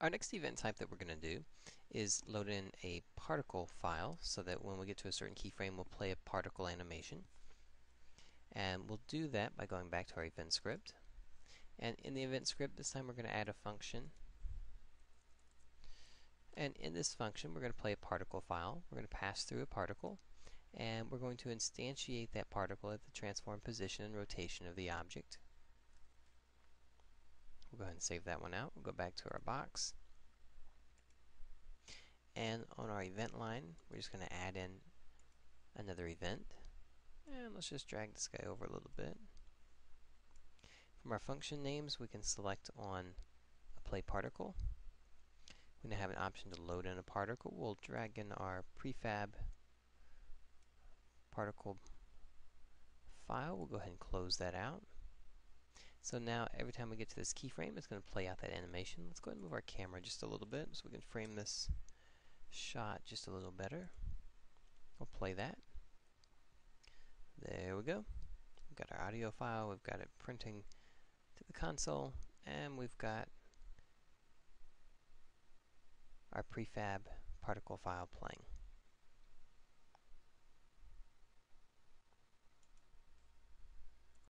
Our next event type that we're going to do is load in a particle file so that when we get to a certain keyframe, we'll play a particle animation. And we'll do that by going back to our event script. And in the event script, this time we're going to add a function. And in this function, we're going to play a particle file. We're going to pass through a particle, and we're going to instantiate that particle at the transform position and rotation of the object. We'll go ahead and save that one out. We'll go back to our box. And on our event line, we're just going to add in another event. And let's just drag this guy over a little bit. From our function names, we can select on a play particle. We now have an option to load in a particle. We'll drag in our prefab particle file. We'll go ahead and close that out. So now every time we get to this keyframe, it's going to play out that animation. Let's go ahead and move our camera just a little bit so we can frame this shot just a little better. We'll play that. There we go. We've got our audio file, we've got it printing to the console, and we've got our prefab particle file playing.